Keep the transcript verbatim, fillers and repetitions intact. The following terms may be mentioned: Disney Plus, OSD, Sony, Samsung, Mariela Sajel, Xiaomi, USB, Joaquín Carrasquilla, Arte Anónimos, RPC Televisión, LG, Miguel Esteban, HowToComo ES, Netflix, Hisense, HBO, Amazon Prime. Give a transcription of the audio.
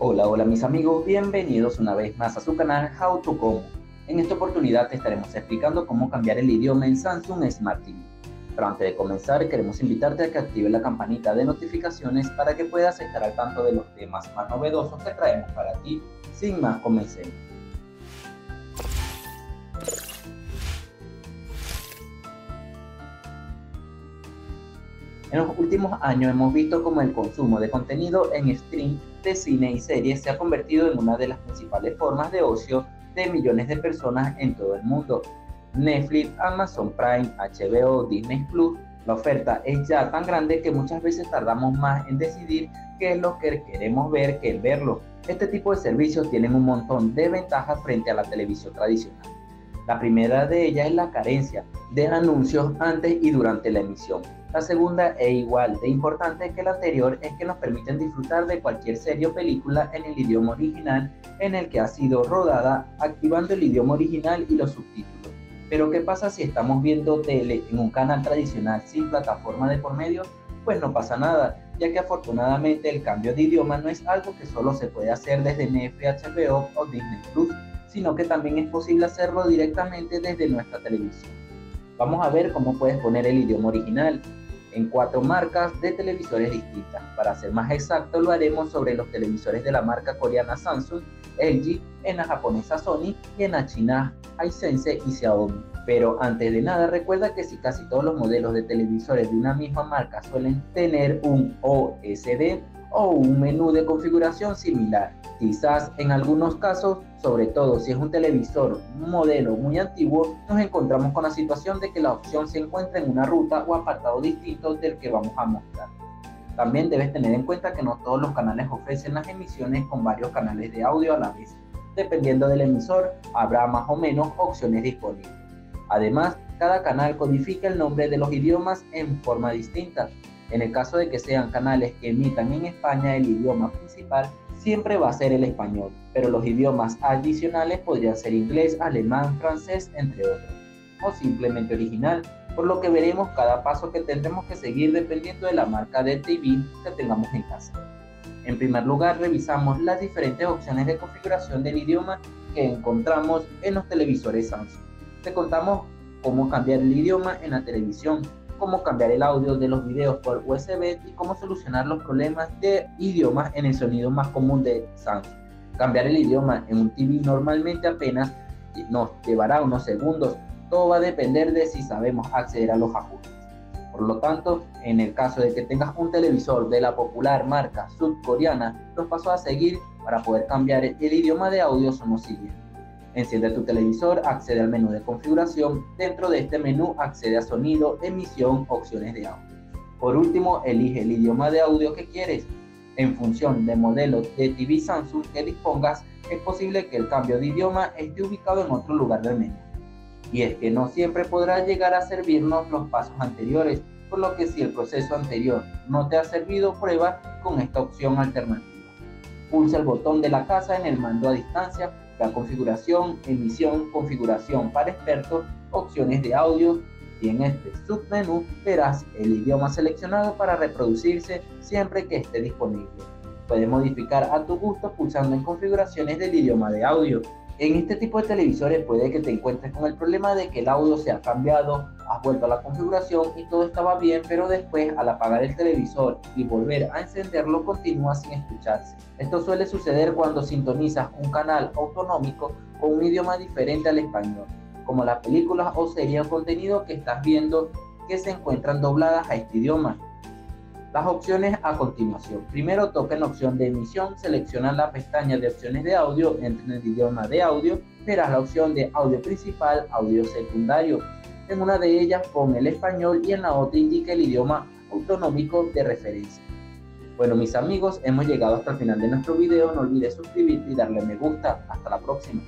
Hola, hola mis amigos, bienvenidos una vez más a su canal HowToComo. En esta oportunidad te estaremos explicando cómo cambiar el idioma en Samsung Smart T V. Pero antes de comenzar, queremos invitarte a que actives la campanita de notificaciones para que puedas estar al tanto de los temas más novedosos que traemos para ti. Sin más, comencemos. En los últimos años hemos visto cómo el consumo de contenido en stream de cine y series se ha convertido en una de las principales formas de ocio de millones de personas en todo el mundo. Netflix, Amazon Prime, H B O, Disney Plus, la oferta es ya tan grande que muchas veces tardamos más en decidir qué es lo que queremos ver que en verlo. Este tipo de servicios tienen un montón de ventajas frente a la televisión tradicional. La primera de ellas es la carencia de anuncios antes y durante la emisión. La segunda e igual de importante que la anterior es que nos permiten disfrutar de cualquier serie o película en el idioma original en el que ha sido rodada, activando el idioma original y los subtítulos. Pero ¿qué pasa si estamos viendo tele en un canal tradicional sin plataforma de por medio? Pues no pasa nada, ya que afortunadamente el cambio de idioma no es algo que solo se puede hacer desde Netflix, H B O o Disney Plus, sino que también es posible hacerlo directamente desde nuestra televisión. Vamos a ver cómo puedes poner el idioma original en cuatro marcas de televisores distintas. Para ser más exacto, lo haremos sobre los televisores de la marca coreana Samsung, L G, en la japonesa Sony y en la china Hisense y Xiaomi. Pero antes de nada, recuerda que si casi todos los modelos de televisores de una misma marca suelen tener un O S D o un menú de configuración similar, quizás en algunos casos, sobre todo si es un televisor, un modelo muy antiguo, nos encontramos con la situación de que la opción se encuentra en una ruta o apartado distinto del que vamos a mostrar. También debes tener en cuenta que no todos los canales ofrecen las emisiones con varios canales de audio a la vez. Dependiendo del emisor, habrá más o menos opciones disponibles. Además, cada canal codifica el nombre de los idiomas en forma distinta. En el caso de que sean canales que emitan en España, el idioma principal siempre va a ser el español, pero los idiomas adicionales podrían ser inglés, alemán, francés, entre otros, o simplemente original, por lo que veremos cada paso que tendremos que seguir dependiendo de la marca de T V que tengamos en casa. En primer lugar, revisamos las diferentes opciones de configuración del idioma que encontramos en los televisores Samsung. Te contamos cómo cambiar el idioma en la televisión, cómo cambiar el audio de los videos por U S B y cómo solucionar los problemas de idiomas en el sonido más común de Samsung. Cambiar el idioma en un T V normalmente apenas nos llevará unos segundos, todo va a depender de si sabemos acceder a los ajustes. Por lo tanto, en el caso de que tengas un televisor de la popular marca surcoreana, los pasos a seguir para poder cambiar el idioma de audio son los siguientes. Enciende tu televisor, accede al menú de configuración, dentro de este menú accede a sonido, emisión, opciones de audio. Por último, elige el idioma de audio que quieres. En función del modelo de T V Samsung que dispongas, es posible que el cambio de idioma esté ubicado en otro lugar del menú. Y es que no siempre podrá llegar a servirnos los pasos anteriores, por lo que si el proceso anterior no te ha servido, prueba con esta opción alternativa. Pulsa el botón de la casa en el mando a distancia, la configuración, emisión, configuración para expertos, opciones de audio, y en este submenú verás el idioma seleccionado para reproducirse siempre que esté disponible. Puedes modificar a tu gusto pulsando en configuraciones del idioma de audio. En este tipo de televisores puede que te encuentres con el problema de que el audio se ha cambiado, has vuelto a la configuración y todo estaba bien, pero después al apagar el televisor y volver a encenderlo continúa sin escucharse. Esto suele suceder cuando sintonizas un canal autonómico con un idioma diferente al español, como las películas o series o contenido que estás viendo que se encuentran dobladas a este idioma. Las opciones a continuación. Primero toca en la opción de emisión, selecciona la pestaña de opciones de audio, entra en el idioma de audio, verás la opción de audio principal, audio secundario. En una de ellas pon el español y en la otra indica el idioma autonómico de referencia. Bueno mis amigos, hemos llegado hasta el final de nuestro video, no olvides suscribirte y darle me gusta. Hasta la próxima.